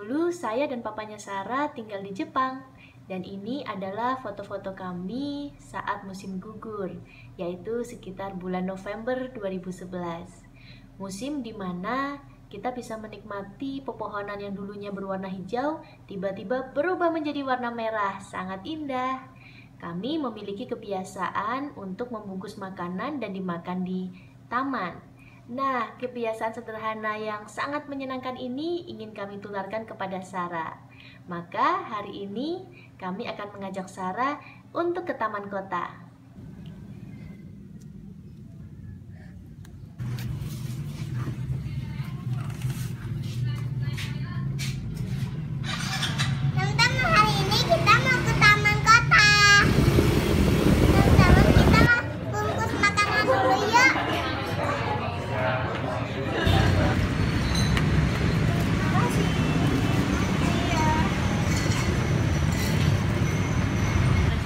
Dulu saya dan papanya Sarah tinggal di Jepang. Dan ini adalah foto-foto kami saat musim gugur, yaitu sekitar bulan November 2011. Musim di mana kita bisa menikmati pepohonan yang dulunya berwarna hijau, tiba-tiba berubah menjadi warna merah, sangat indah. Kami memiliki kebiasaan untuk membungkus makanan dan dimakan di taman. Nah, kebiasaan sederhana yang sangat menyenangkan ini ingin kami tularkan kepada Sarah. Maka hari ini kami akan mengajak Sarah untuk ke taman kota. Teman-teman, hari ini kita mau ke taman kota. Teman-teman, kita mau bungkus makanan dulu yuk.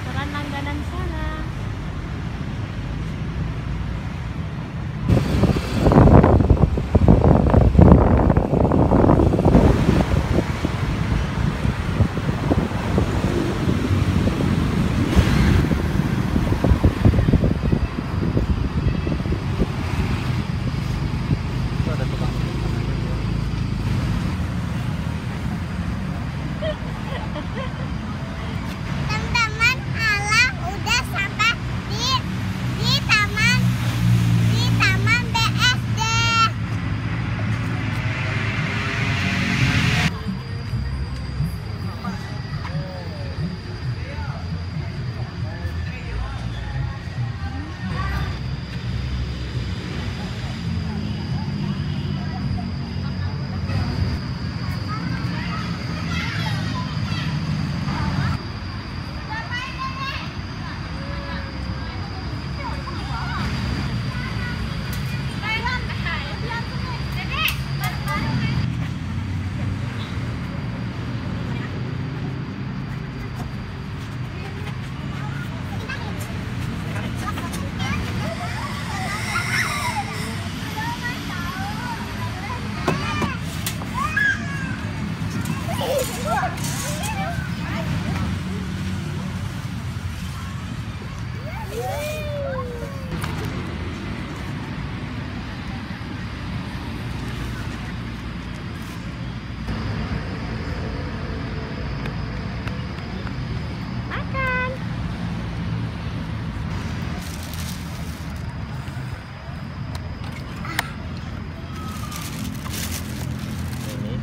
Restoran langganan sana.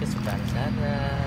Kesukaan Zara.